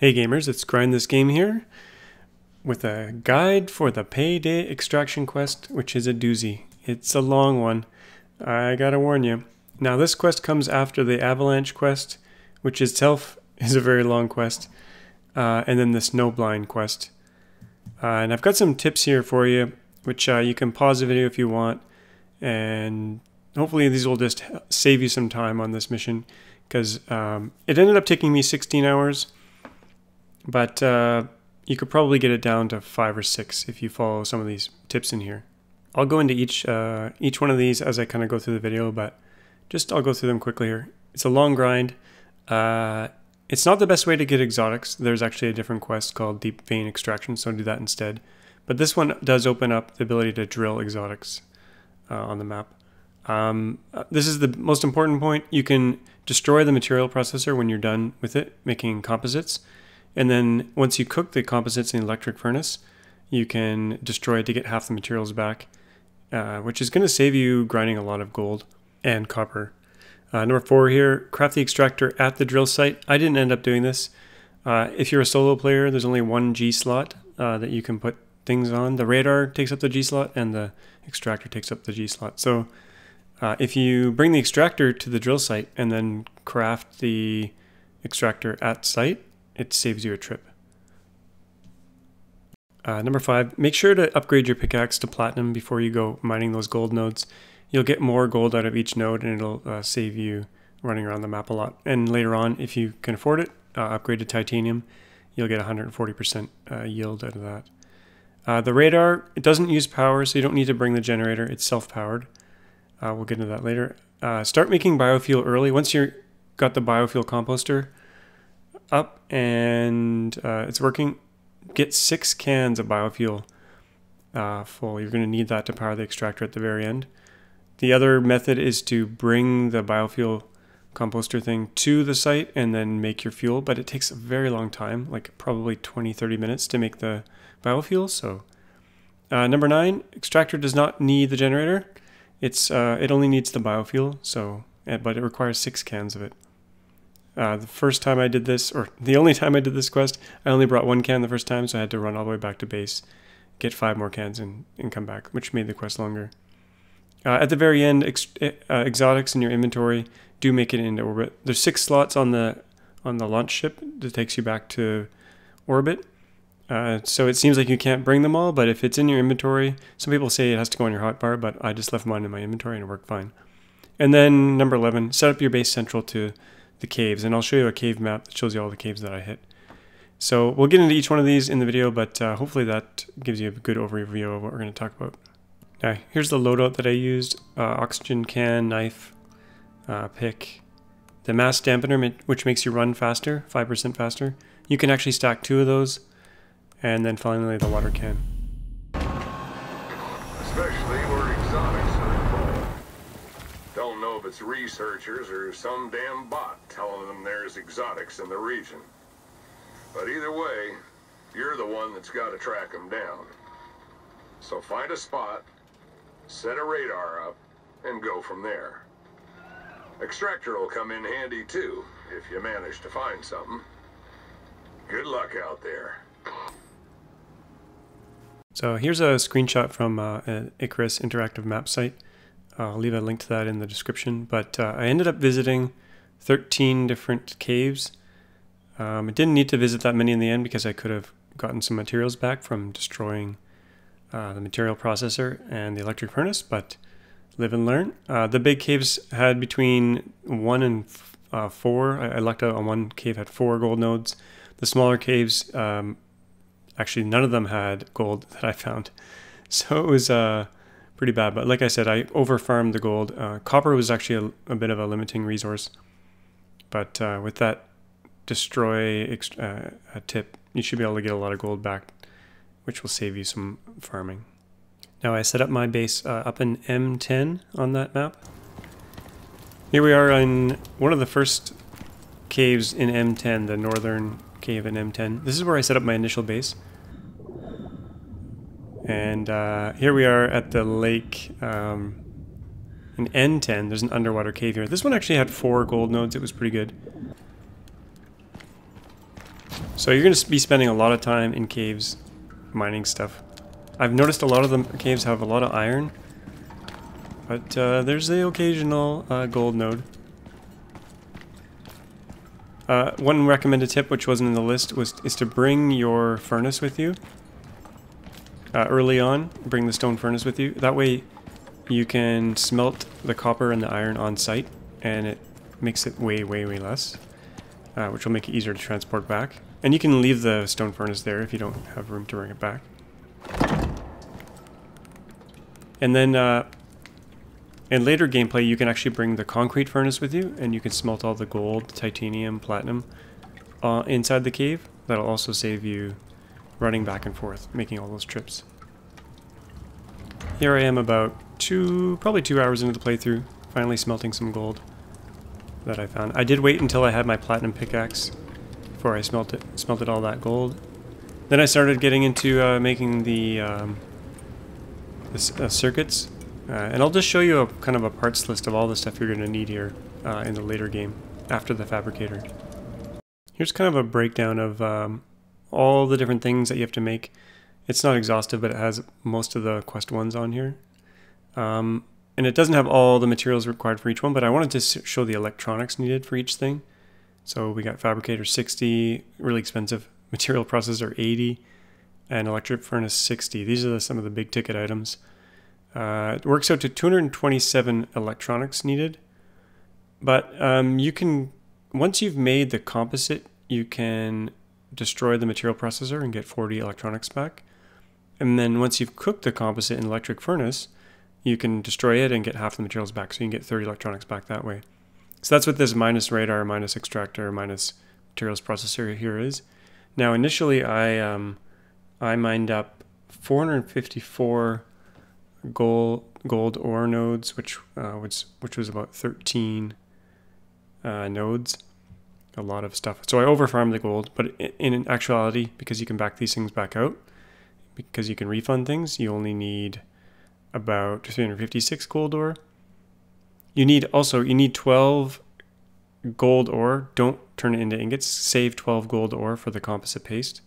Hey gamers, it's Grind This Game here with a guide for the Payday Extraction Quest, which is a doozy. It's a long one, I gotta warn you. Now this quest comes after the Avalanche Quest, which itself is a very long quest, and then the Snowblind Quest. And I've got some tips here for you, which you can pause the video if you want, and hopefully these will just save you some time on this mission, because it ended up taking me 16 hours. But you could probably get it down to 5 or 6 if you follow some of these tips in here. I'll go into each one of these as I kind of go through the video, but I'll go through them quickly here. It's a long grind. It's not the best way to get exotics. There's actually a different quest called Deep Vein Extraction, so do that instead. But this one does open up the ability to drill exotics on the map. This is the most important point. You can destroy the material processor when you're done with it, making composites. And then once you cook the composites in the electric furnace, you can destroy it to get half the materials back, which is going to save you grinding a lot of gold and copper. Number 4 here, craft the extractor at the drill site. I didn't end up doing this. If you're a solo player, there's only one G slot that you can put things on. The radar takes up the G slot and the extractor takes up the G slot. So if you bring the extractor to the drill site and then craft the extractor at site, it saves you a trip. Number 5, make sure to upgrade your pickaxe to platinum before you go mining those gold nodes. You'll get more gold out of each node and it'll save you running around the map a lot. And later on, if you can afford it, upgrade to titanium. You'll get 140% yield out of that. The radar, it doesn't use power, so you don't need to bring the generator. It's self-powered. We'll get into that later. Start making biofuel early. Once you've got the biofuel composter up and it's working, get 6 cans of biofuel full. You're going to need that to power the extractor at the very end. The other method is to bring the biofuel composter thing to the site and then make your fuel, but it takes a very long time, like probably 20-30 minutes to make the biofuel. So number 9, extractor does not need the generator. It's it only needs the biofuel, so but it requires 6 cans of it. The first time I did this, or the only time I did this quest, I only brought 1 can the first time, so I had to run all the way back to base, get 5 more cans and come back, which made the quest longer. At the very end, exotics in your inventory do make it into orbit. There's 6 slots on the launch ship that takes you back to orbit. So it seems like you can't bring them all, but if it's in your inventory, some people say it has to go on your hotbar, but I just left mine in my inventory and it worked fine. And then number 11, set up your base central to the caves, and I'll show you a cave map that shows you all the caves that I hit. So we'll get into each one of these in the video, but hopefully that gives you a good overview of what we're going to talk about. Now, here's the loadout that I used: oxygen can, knife, pick, the mass dampener, which makes you run faster, 5% faster. You can actually stack 2 of those, and then finally the water can. Especially where exotics are involved. Don't know if it's researchers or some damn bot telling them there's exotics in the region. But either way, you're the one that's got to track them down. So find a spot, set a radar up, and go from there. Extractor will come in handy too, if you manage to find something. Good luck out there. So here's a screenshot from an Icarus interactive map site. I'll leave a link to that in the description, but I ended up visiting 13 different caves. I didn't need to visit that many in the end because I could have gotten some materials back from destroying the material processor and the electric furnace, but live and learn. The big caves had between 1 and 4. I lucked out on one cave had 4 gold nodes. The smaller caves, actually none of them had gold that I found. So it was pretty bad, but like I said, I over-farmed the gold. Copper was actually a bit of a limiting resource, but with that destroy tip, you should be able to get a lot of gold back, which will save you some farming. Now I set up my base up in M10 on that map. Here we are in one of the first caves in M10, the northern cave in M10. This is where I set up my initial base. And here we are at the lake in N10. There's an underwater cave here. This one actually had 4 gold nodes. It was pretty good. So you're going to be spending a lot of time in caves mining stuff. I've noticed a lot of the caves have a lot of iron, but there's the occasional gold node. One recommended tip, which wasn't in the list, is to bring your furnace with you. Early on, bring the stone furnace with you. That way you can smelt the copper and the iron on site, and it makes it way, way, way less, which will make it easier to transport back. And you can leave the stone furnace there if you don't have room to bring it back. And then in later gameplay, you can actually bring the concrete furnace with you, and you can smelt all the gold, titanium, platinum inside the cave. That'll also save you running back and forth, making all those trips. Here I am about probably two hours into the playthrough, finally smelting some gold that I found. I did wait until I had my platinum pickaxe before I smelted all that gold. Then I started getting into making the circuits, and I'll just show you a kind of a parts list of all the stuff you're going to need here in the later game after the fabricator. Here's kind of a breakdown of all the different things that you have to make. It's not exhaustive, but it has most of the quest ones on here, and it doesn't have all the materials required for each one, but I wanted to show the electronics needed for each thing. So we got Fabricator 60, really expensive, Material Processor 80, and Electric Furnace 60. These are some of the big ticket items. It works out to 227 electronics needed, but you can, once you've made the composite, you can destroy the Material Processor and get 40 electronics back. And then once you've cooked the composite in Electric Furnace, you can destroy it and get half the materials back, so you can get 30 electronics back that way. So that's what this minus radar, minus extractor, minus materials processor here is. Now initially I mined up 454 gold ore nodes, which was about 13 nodes. A lot of stuff. So I overfarmed the gold, but in actuality, because you can back these things back out, because you can refund things, you only need about 356 gold ore. You need 12 gold ore. Don't turn it into ingots. Save 12 gold ore for the composite paste,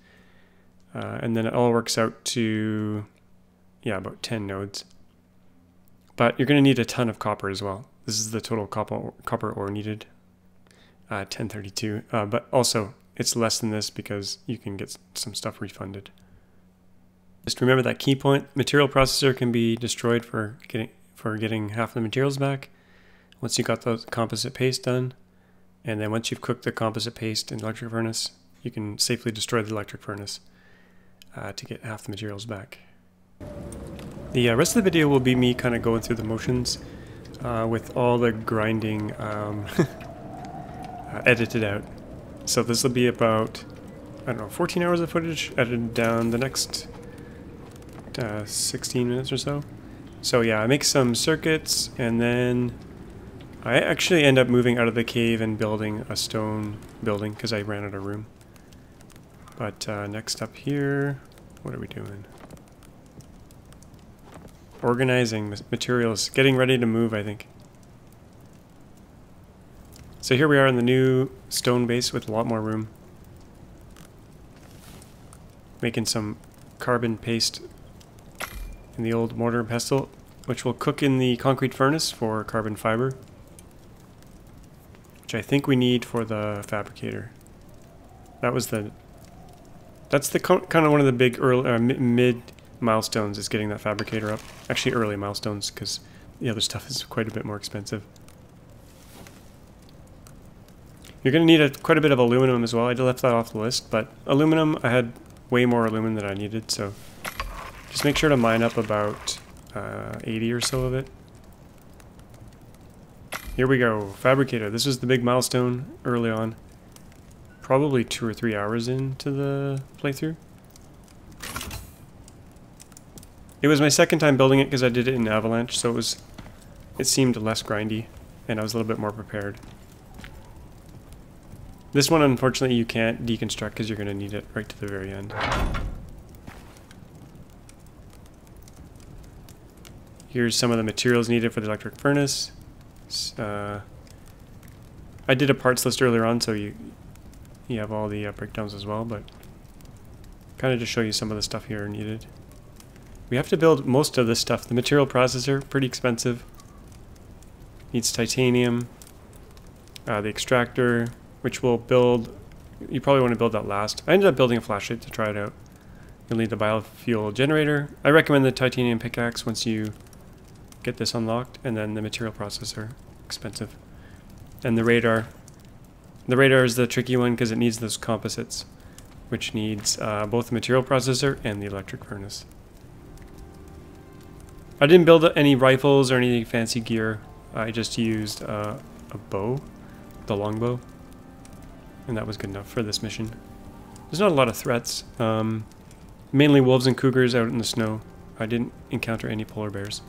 and then it all works out to, yeah, about 10 nodes. But you're going to need a ton of copper as well. This is the total copper ore needed, 1032. But also it's less than this because you can get some stuff refunded. Just remember that key point: material processor can be destroyed for getting half the materials back. Once you got the composite paste done, and then once you've cooked the composite paste in electric furnace, you can safely destroy the electric furnace to get half the materials back. The rest of the video will be me kind of going through the motions with all the grinding edited out. So this will be about, I don't know, 14 hours of footage edited down the next 16 minutes or so. So yeah, I make some circuits, and then I actually end up moving out of the cave and building a stone building because I ran out of room. But next up here, what are we doing? Organizing materials, getting ready to move, I think. So here we are in the new stone base with a lot more room. Making some carbon paste in the old mortar and pestle, which will cook in the concrete furnace for carbon fiber. I think we need for the fabricator. That's the kind of one of the big early mid milestones, is getting that fabricator up. Actually early milestones, because the other stuff is quite a bit more expensive. You're going to need quite a bit of aluminum as well. I left that off the list, but aluminum, I had way more aluminum than I needed, so just make sure to mine up about 80 or so of it. Here we go, Fabricator. This is the big milestone early on. Probably 2 or 3 hours into the playthrough. It was my second time building it because I did it in Avalanche, so it seemed less grindy, and I was a little bit more prepared. This one, unfortunately, you can't deconstruct because you're going to need it right to the very end. Here's some of the materials needed for the electric furnace. I did a parts list earlier on, so You have all the breakdowns as well, but kind of just show you some of the stuff here needed. We have to build most of this stuff. The material processor, pretty expensive. Needs titanium. The extractor, which we'll build. You probably want to build that last. I ended up building a flashlight to try it out. You'll need the biofuel generator. I recommend the titanium pickaxe once you get this unlocked. And then the material processor. Expensive. And the radar. The radar is the tricky one because it needs those composites, which needs both the material processor and the electric furnace. I didn't build any rifles or any fancy gear. I just used a bow, the longbow, and that was good enough for this mission. There's not a lot of threats. Mainly wolves and cougars out in the snow. I didn't encounter any polar bears.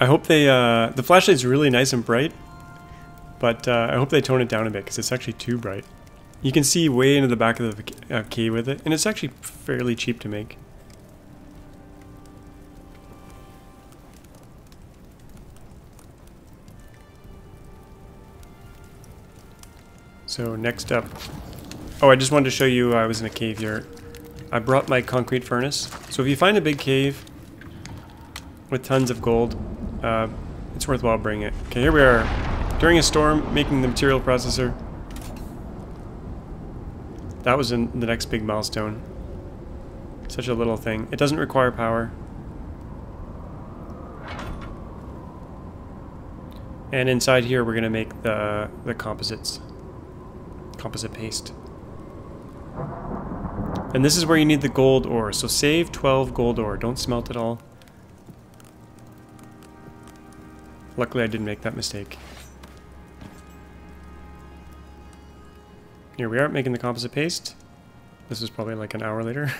I hope they, the flashlight's really nice and bright, but I hope they tone it down a bit because it's actually too bright. You can see way into the back of the cave with it, and it's actually fairly cheap to make. So next up, oh, I just wanted to show you I was in a cave here. I brought my concrete furnace. So if you find a big cave with tons of gold, it's worthwhile bringing it. Okay, here we are. During a storm, making the material processor. That was in the next big milestone. Such a little thing. It doesn't require power. And inside here we're going to make the composites. Composite paste. And this is where you need the gold ore. So save 12 gold ore. Don't smelt it all. Luckily I didn't make that mistake. Here we are, making the composite paste. This is probably like an hour later.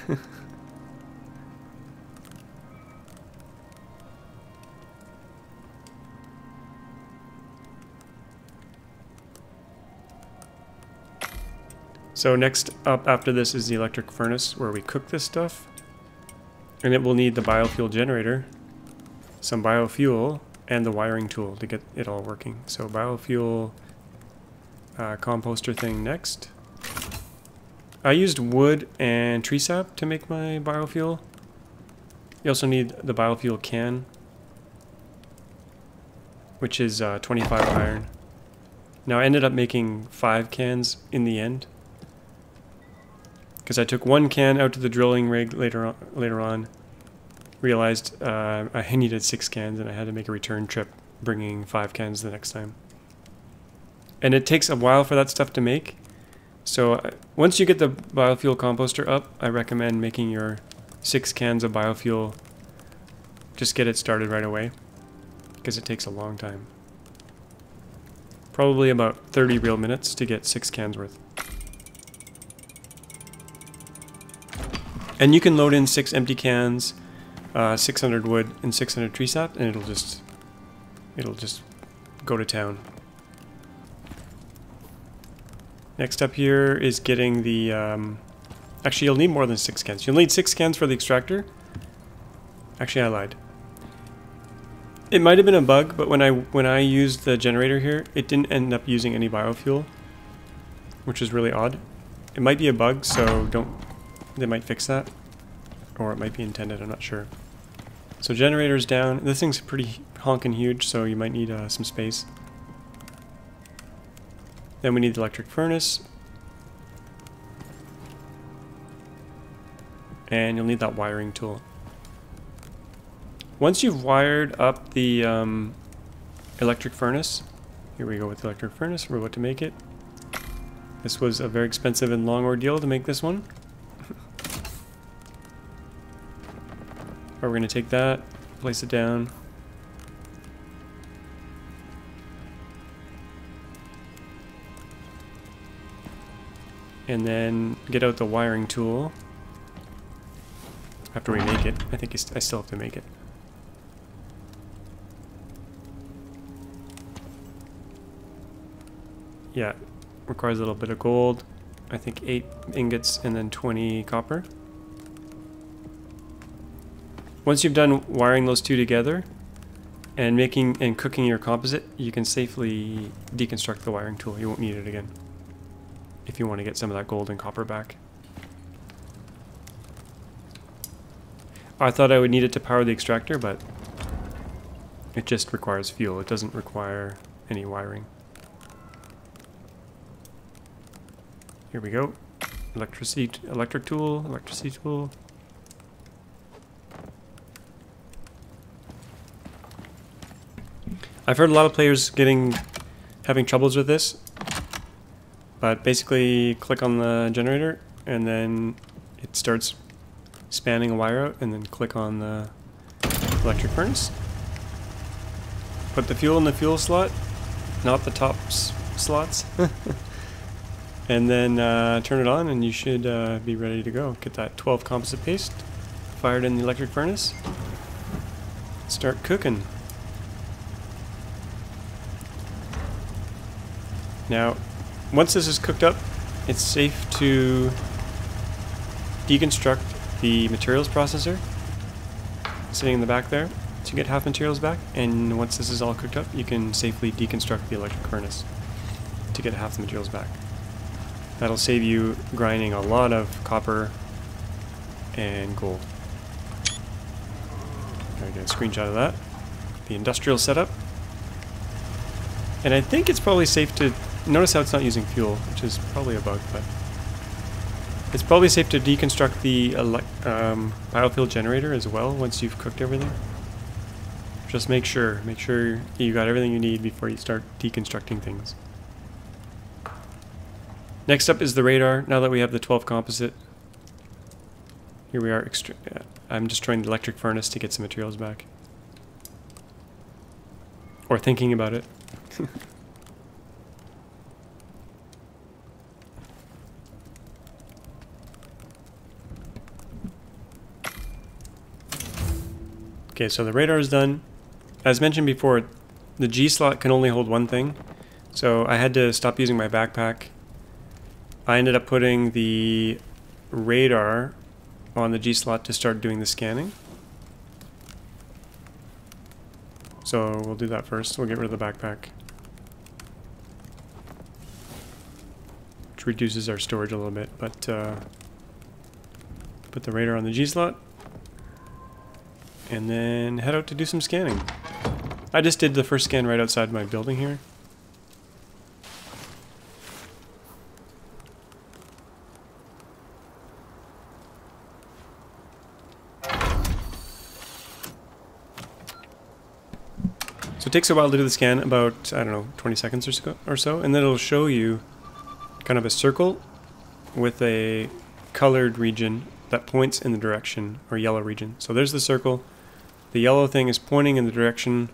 So next up after this is the electric furnace where we cook this stuff. And it will need the biofuel generator, some biofuel, and the wiring tool to get it all working. So biofuel... composter thing next. I used wood and tree sap to make my biofuel. You also need the biofuel can, which is 25 iron. Now I ended up making 5 cans in the end because I took one can out to the drilling rig later on, realized I needed 6 cans and I had to make a return trip bringing 5 cans the next time. And it takes a while for that stuff to make. So once you get the biofuel composter up, I recommend making your 6 cans of biofuel. Just get it started right away, because it takes a long time. Probably about 30 real minutes to get 6 cans worth. And you can load in 6 empty cans, 600 wood and 600 tree sap, and it'll just go to town. Next up here is getting the, actually you'll need more than 6 cans. You'll need 6 cans for the extractor. Actually, I lied. It might have been a bug, but when I used the generator here, it didn't end up using any biofuel, which is really odd. It might be a bug, so they might fix that. Or it might be intended, I'm not sure. So generator's down. This thing's pretty honkin' huge, so you might need some space. Then we need the electric furnace. And you'll need that wiring tool. Once you've wired up the electric furnace, here we go with the electric furnace, we're about to make it. This was a very expensive and long ordeal to make this one. We're going to take that, place it down. And then get out the wiring tool. I have to remake it. I think I still have to make it. Yeah, requires a little bit of gold. I think 8 ingots and then 20 copper. Once you've done wiring those two together, and making and cooking your composite, you can safely deconstruct the wiring tool. You won't need it again if you want to get some of that gold and copper back. I thought I would need it to power the extractor, but it just requires fuel. It doesn't require any wiring. Here we go. Electricity tool. I've heard a lot of players having troubles with this, but basically click on the generator and then it starts spanning a wire out, and then click on the electric furnace. Put the fuel in the fuel slot, not the top slots. And then turn it on and you should be ready to go. Get that 12 composite paste fired in the electric furnace. Start cooking. Now, once this is cooked up, it's safe to deconstruct the materials processor sitting in the back there to get half materials back, and once this is all cooked up, you can safely deconstruct the electric furnace to get half the materials back. That'll save you grinding a lot of copper and gold. Gotta get a screenshot of that. The industrial setup. And I think it's probably safe to notice how it's not using fuel, which is probably a bug, but it's probably safe to deconstruct the biofuel generator as well once you've cooked everything. Just make sure you got everything you need before you start deconstructing things. Next up is the radar. Now that we have the 12 composite, here we are. I'm destroying the electric furnace to get some materials back, or thinking about it. Okay, so the radar is done. As mentioned before, the G slot can only hold one thing, so I had to stop using my backpack. I ended up putting the radar on the G slot to start doing the scanning. So we'll do that first. We'll get rid of the backpack, which reduces our storage a little bit, but put the radar on the G slot. And then head out to do some scanning. I just did the first scan right outside my building here. So it takes a while to do the scan, about, I don't know, 20 seconds or so, and then it'll show you kind of a circle with a colored region that points in the direction, or yellow region. So there's the circle. The yellow thing is pointing in the direction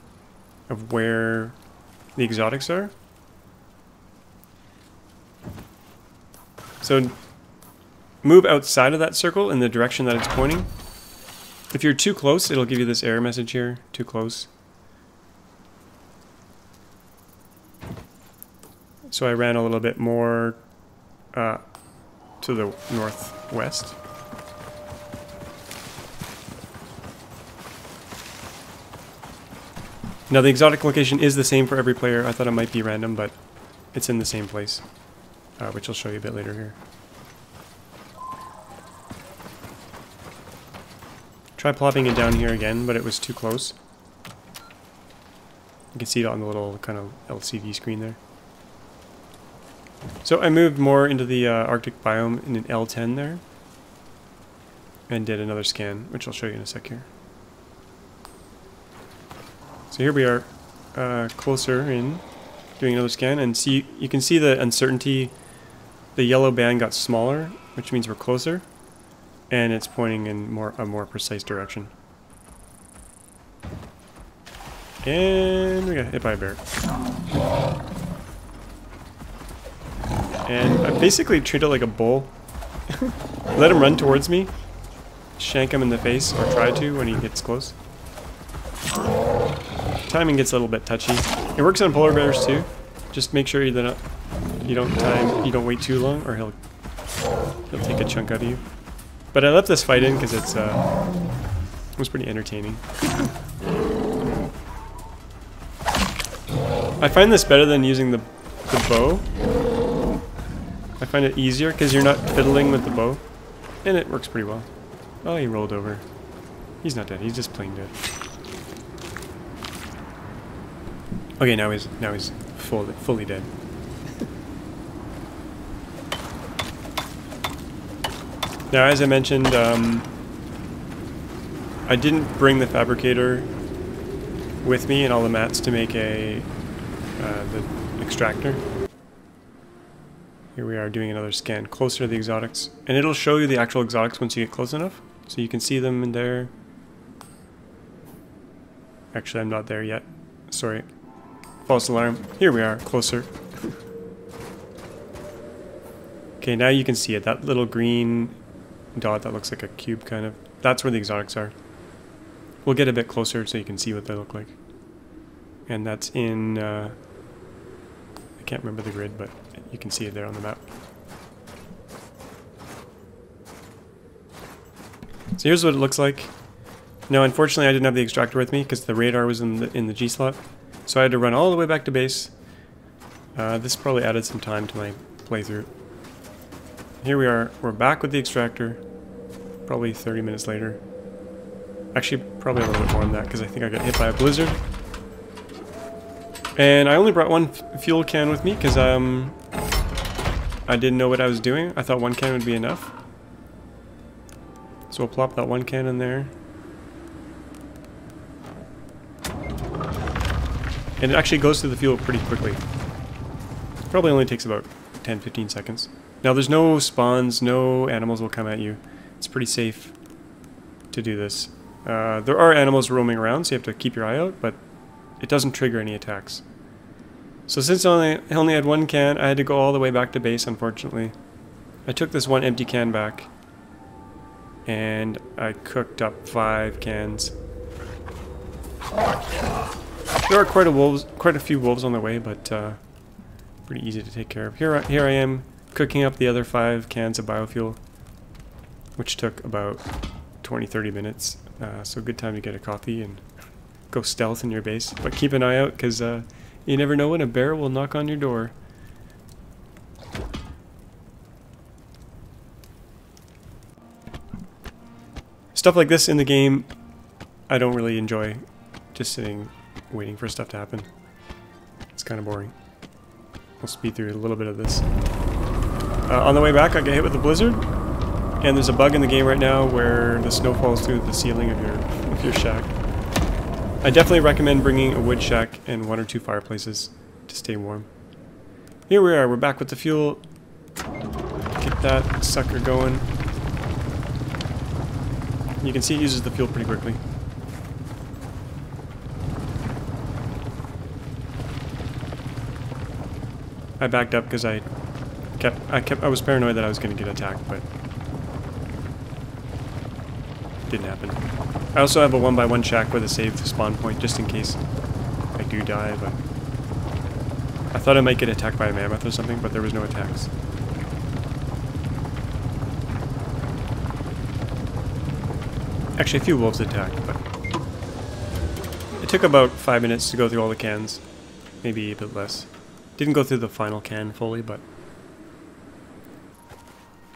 of where the exotics are. So move outside of that circle in the direction that it's pointing. If you're too close, it'll give you this error message here, too close. So I ran a little bit more to the northwest. Now the exotic location is the same for every player. I thought it might be random, but it's in the same place, which I'll show you a bit later here. Try plopping it down here again, but it was too close. You can see it on the little kind of LCD screen there. So I moved more into the Arctic biome in an L10 there, and did another scan, which I'll show you in a sec here. So here we are, closer in, doing another scan, and see you can see the uncertainty. The yellow band got smaller, which means we're closer, and it's pointing in a more precise direction. And we got hit by a bear. And I basically treat it like a bull. Let him run towards me, shank him in the face, or try to when he gets close. Timing gets a little bit touchy. It works on polar bears too. Just make sure that you don't wait too long, or he'll take a chunk out of you. But I left this fight in because it was pretty entertaining. I find this better than using the bow. I find it easier because you're not fiddling with the bow. And it works pretty well. Oh, he rolled over. He's not dead, he's just plain dead. Okay, now he's fully dead. Now, as I mentioned, I didn't bring the fabricator with me and all the mats to make the extractor. Here we are doing another scan closer to the exotics, and it'll show you the actual exotics once you get close enough, so you can see them in there. Actually, I'm not there yet. Sorry. False alarm. Here we are, closer. Okay, now you can see it. That little green dot that looks like a cube, kind of. That's where the exotics are. We'll get a bit closer so you can see what they look like. And that's in... I can't remember the grid, but you can see it there on the map. So here's what it looks like. Now, unfortunately, I didn't have the extractor with me because the radar was in the G slot, so I had to run all the way back to base. This probably added some time to my playthrough. Here we are. We're back with the extractor. Probably 30 minutes later. Actually, probably a little bit more than that because I think I got hit by a blizzard. And I only brought one fuel can with me because I didn't know what I was doing. I thought one can would be enough. So we'll plop that one can in there. And it actually goes through the fuel pretty quickly. Probably only takes about 10-15 seconds. Now there's no spawns, no animals will come at you. It's pretty safe to do this. There are animals roaming around, so you have to keep your eye out, but it doesn't trigger any attacks. So since I only had one can, I had to go all the way back to base, unfortunately. I took this one empty can back, and I cooked up 5 cans. There are quite a few wolves on the way, but pretty easy to take care of. Here I am cooking up the other 5 cans of biofuel, which took about 20-30 minutes. So good time to get a coffee and go stealth in your base. But keep an eye out, because you never know when a bear will knock on your door. Stuff like this in the game, I don't really enjoy, just sitting waiting for stuff to happen. It's kind of boring. We'll speed through a little bit of this. On the way back, I get hit with a blizzard, and there's a bug in the game right now where the snow falls through the ceiling of your shack. I definitely recommend bringing a wood shack and 1 or 2 fireplaces to stay warm. Here we are, we're back with the fuel. Get that sucker going. You can see it uses the fuel pretty quickly. I backed up because I was paranoid that I was going to get attacked, but it didn't happen. I also have a 1x1 shack with a save spawn point just in case I do die, but I thought I might get attacked by a mammoth or something, but there was no attacks. Actually, a few wolves attacked, but it took about 5 minutes to go through all the cans, maybe a bit less. Didn't go through the final can fully, but...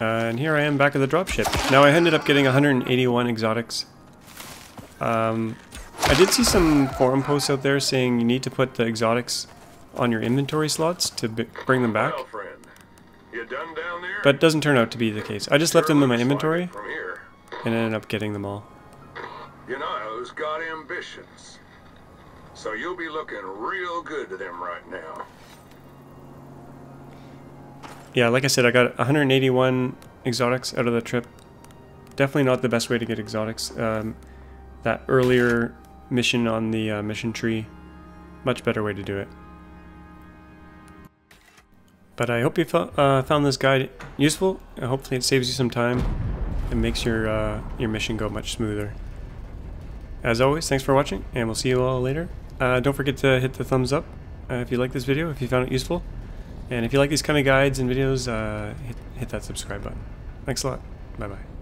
and here I am back at the dropship. Now I ended up getting 181 exotics. I did see some forum posts out there saying you need to put the exotics on your inventory slots to bring them back. But it doesn't turn out to be the case. I just left them in my inventory and ended up getting them all. You know, who's got ambitions. So you'll be looking real good to them right now. Yeah, like I said, I got 181 exotics out of the trip. Definitely not the best way to get exotics. That earlier mission on the mission tree, much better way to do it. But I hope you found this guide useful. Hopefully it saves you some time and makes your mission go much smoother. As always, thanks for watching, and we'll see you all later. Don't forget to hit the thumbs up if you like this video, if you found it useful. And if you like these kind of guides and videos, hit that subscribe button. Thanks a lot. Bye-bye.